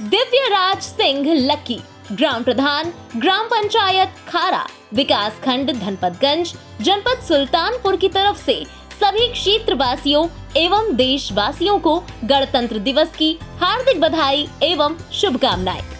Divyaraj Singh lucky, ग्राम प्रधान ग्राम पंचायत खारा, विकास खंड धनपदगंज, जनपद सुल्तानपुर की तरफ से सभी क्षेत्रवासियों एवं देशवासियों को गणतंत्र दिवस की हार्दिक बधाई एवं शुभकामनाएं।